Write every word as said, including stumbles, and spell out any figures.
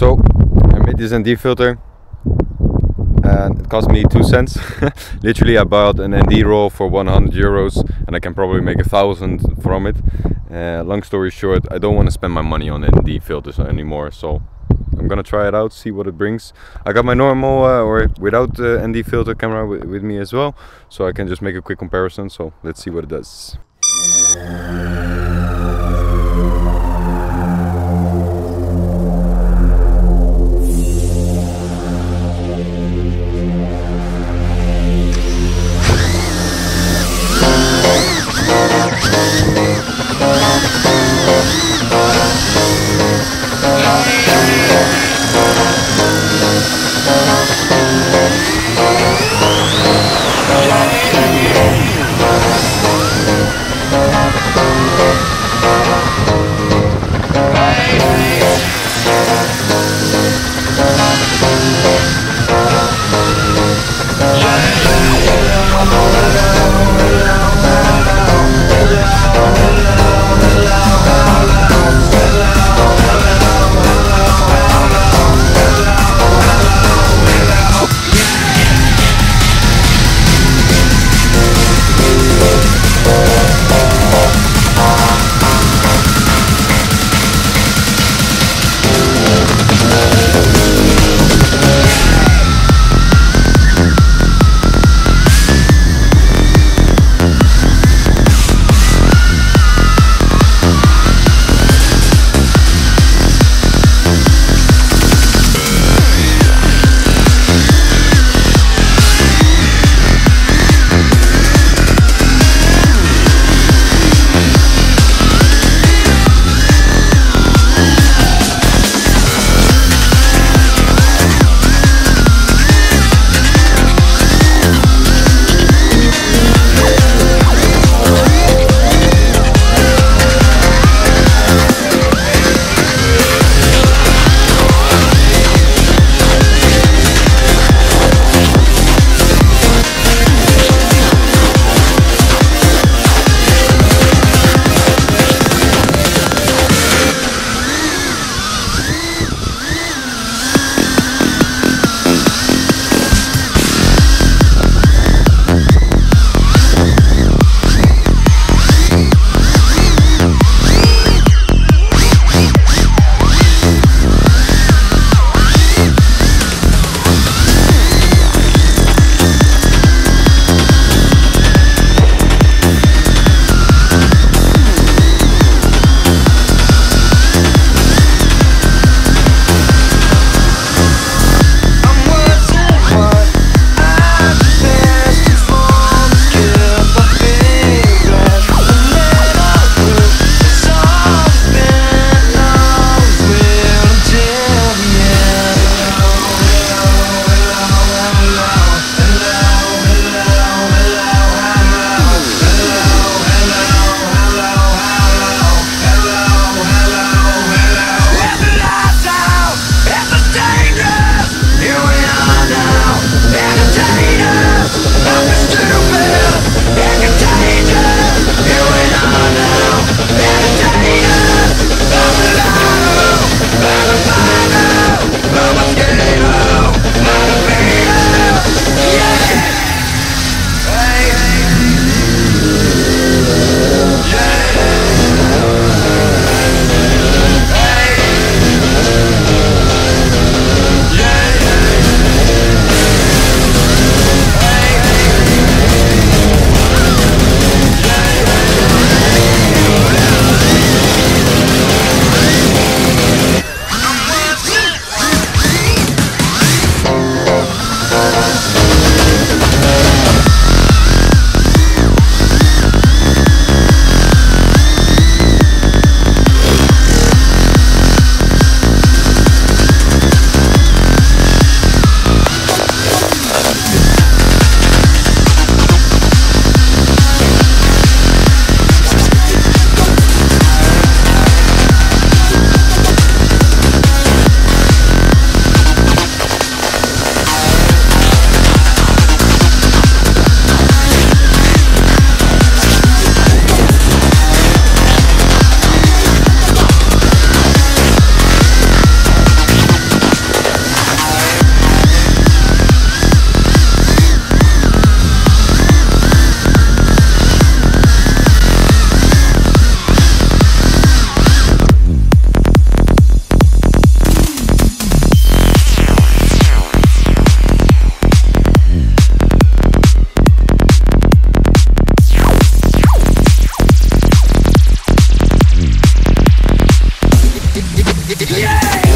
So I made this N D filter and it cost me two cents. Literally, I bought an N D roll for one hundred euros and I can probably make a thousand from it. Uh, long story short, I don't want to spend my money on N D filters anymore, so I'm gonna try it out, see what it brings. I got my normal uh, or without uh, N D filter camera with, with me as well, so I can just make a quick comparison. So let's see what it does. We'll be right back. Hey!